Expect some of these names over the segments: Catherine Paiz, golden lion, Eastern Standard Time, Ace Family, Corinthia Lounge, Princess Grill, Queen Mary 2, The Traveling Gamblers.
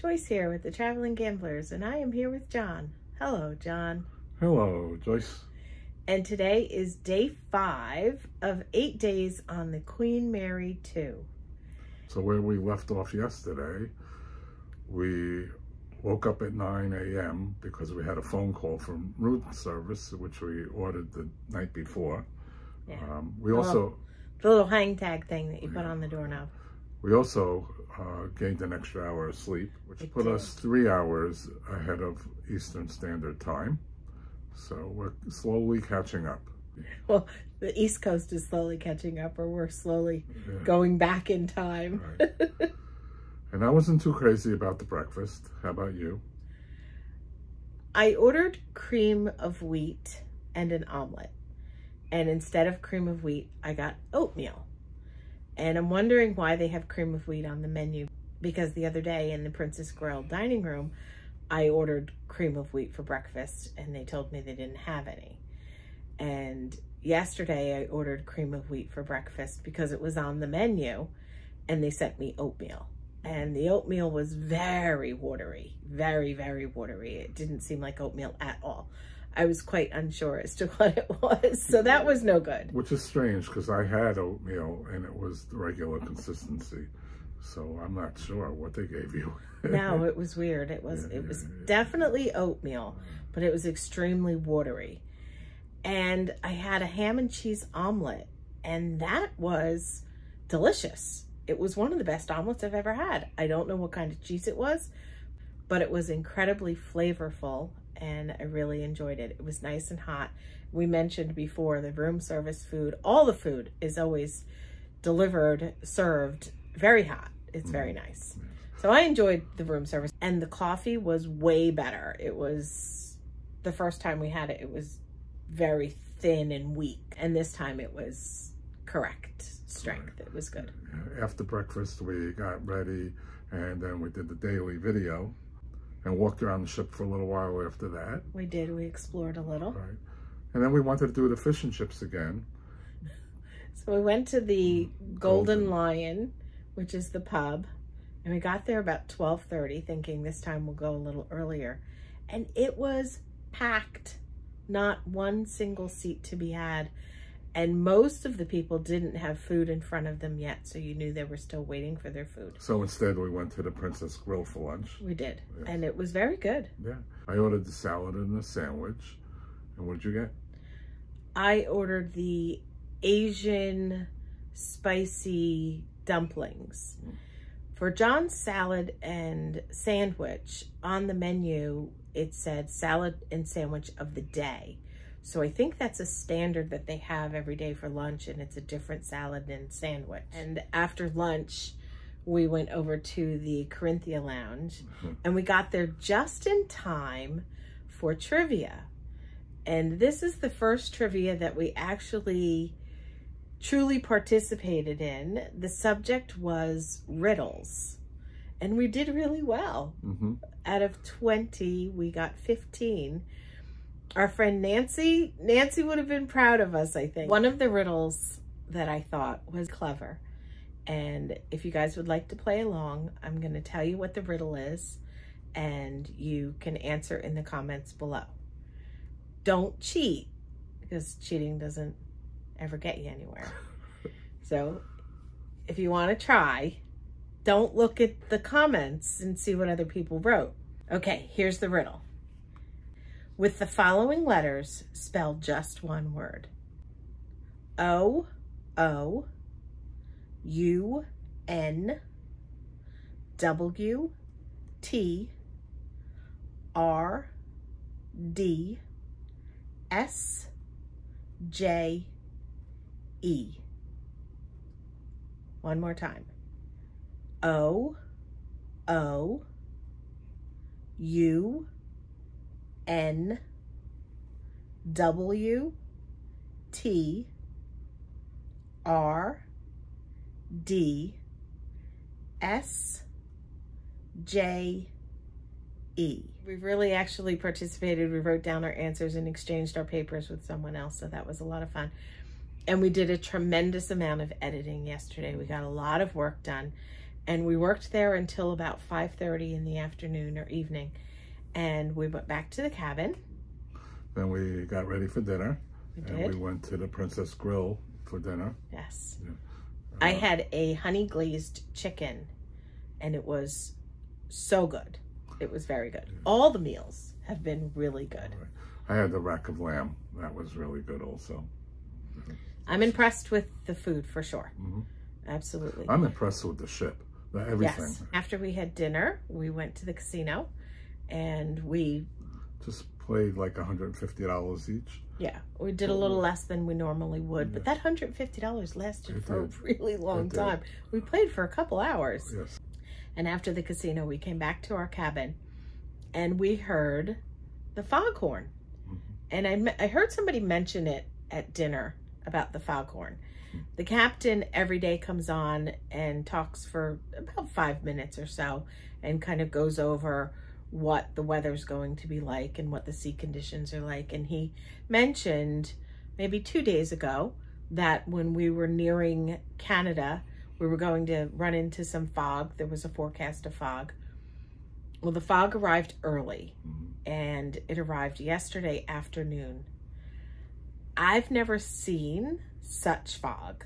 Joyce here with the Traveling Gamblers, and I am here with John. Hello, John. Hello, Joyce. And today is day 5 of 8 days on the Queen Mary 2. So where we left off yesterday, we woke up at 9 a.m. because we had a phone call from room service, which we ordered the night before. Yeah. The little hang tag thing that you put on the doorknob. We also gained an extra hour of sleep, which put us 3 hours ahead of Eastern Standard Time. So we're slowly catching up. Well, the East Coast is slowly catching up, or we're slowly going back in time. Right. And I wasn't too crazy about the breakfast. How about you? I ordered cream of wheat and an omelet. And instead of cream of wheat, I got oatmeal. And I'm wondering why they have cream of wheat on the menu, because the other day in the Princess Grill dining room, I ordered cream of wheat for breakfast and they told me they didn't have any. And yesterday I ordered cream of wheat for breakfast because it was on the menu, and they sent me oatmeal. And the oatmeal was very watery, very, very watery. It didn't seem like oatmeal at all. I was quite unsure as to what it was, so that was no good. Which is strange, because I had oatmeal and it was the regular consistency, so I'm not sure what they gave you. No, it was weird. It was definitely oatmeal, but it was extremely watery. And I had a ham and cheese omelet, and that was delicious. It was one of the best omelets I've ever had. I don't know what kind of cheese it was, but it was incredibly flavorful, and I really enjoyed it. It was nice and hot. We mentioned before, the room service food, all the food is always delivered, served very hot. It's very nice. So I enjoyed the room service, and the coffee was way better. It was, the first time we had it, it was very thin and weak. And this time it was correct strength. It was good. After breakfast, we got ready, and then we did the daily video. And walked around the ship for a little while after that. We did. We explored a little. Right. And then we wanted to do the fish and chips again. So we went to the Golden Lion, which is the pub. And we got there about 12:30, thinking this time we'll go a little earlier. And it was packed. Not one single seat to be had. And most of the people didn't have food in front of them yet, so you knew they were still waiting for their food. So instead we went to the Princess Grill for lunch. We did, yes. And it was very good. Yeah. I ordered the salad and a sandwich. And what did you get? I ordered the Asian spicy dumplings. For John's salad and sandwich, on the menu it said salad and sandwich of the day. So I think that's a standard that they have every day for lunch, and it's a different salad and sandwich. And after lunch, we went over to the Corinthia Lounge, and we got there just in time for trivia. And this is the first trivia that we actually truly participated in. The subject was riddles, and we did really well. Out of 20, we got 15. Our friend Nancy would have been proud of us, I think. One of the riddles that I thought was clever, and if you guys would like to play along, I'm going to tell you what the riddle is, and you can answer in the comments below. Don't cheat, because cheating doesn't ever get you anywhere. So if you want to try, don't look at the comments and see what other people wrote. Okay, here's the riddle. With the following letters, spell just one word. O-O-U-N-W-T-R-D-S-J-E. One more time. O-O-U-N-W-T-R-D-S-J-E. We really actually participated. We wrote down our answers and exchanged our papers with someone else, so that was a lot of fun. And we did a tremendous amount of editing yesterday. We got a lot of work done, And we worked there until about 5:30 in the afternoon or evening. And we went back to the cabin. Then we got ready for dinner. We went to the Princess Grill for dinner. Yes. Yeah. I had a honey glazed chicken and it was so good. It was very good. Yeah. All the meals have been really good. Right. I had the rack of lamb. That was really good also. I'm impressed with the food for sure. Mm-hmm. Absolutely. I'm impressed with the ship. Everything. Yes. After we had dinner, we went to the casino and we just played like $150 each. Yeah, we did a little less than we normally would, but that $150 lasted for a really long time. We played for a couple hours. Yes. And after the casino, we came back to our cabin and we heard the foghorn. Mm-hmm. And I heard somebody mention it at dinner about the foghorn. Mm-hmm. The captain every day comes on and talks for about 5 minutes or so and kind of goes over what the weather's going to be like and what the sea conditions are like. And he mentioned maybe 2 days ago that when we were nearing Canada, we were going to run into some fog. There was a forecast of fog. Well, the fog arrived early and it arrived yesterday afternoon. I've never seen such fog.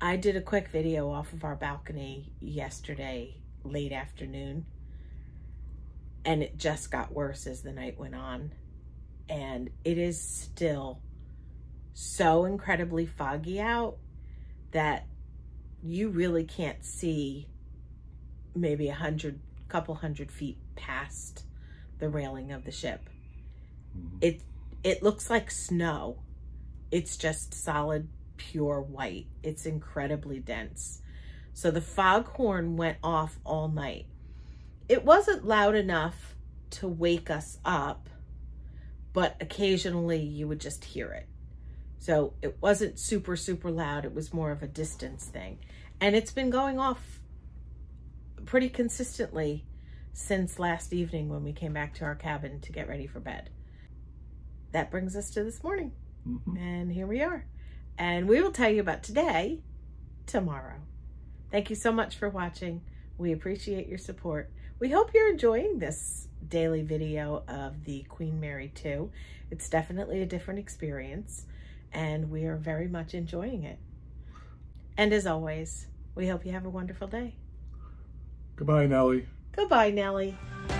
I did a quick video off of our balcony yesterday, late afternoon. And it just got worse as the night went on. And it is still so incredibly foggy out that you really can't see maybe a couple hundred feet past the railing of the ship. It looks like snow. It's just solid, pure white. It's incredibly dense. So the foghorn went off all night. It wasn't loud enough to wake us up, but occasionally you would just hear it. So it wasn't super, super loud. It was more of a distance thing. And it's been going off pretty consistently since last evening when we came back to our cabin to get ready for bed. That brings us to this morning. Mm-hmm. And here we are. And we will tell you about today, tomorrow. Thank you so much for watching. We appreciate your support. We hope you're enjoying this daily video of the Queen Mary 2. It's definitely a different experience, and we are very much enjoying it. And as always, we hope you have a wonderful day. Goodbye, Nellie. Goodbye, Nellie.